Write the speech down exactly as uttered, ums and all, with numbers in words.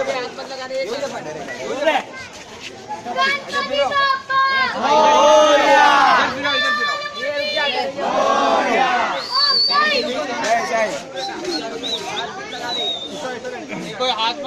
कोई हाथ मत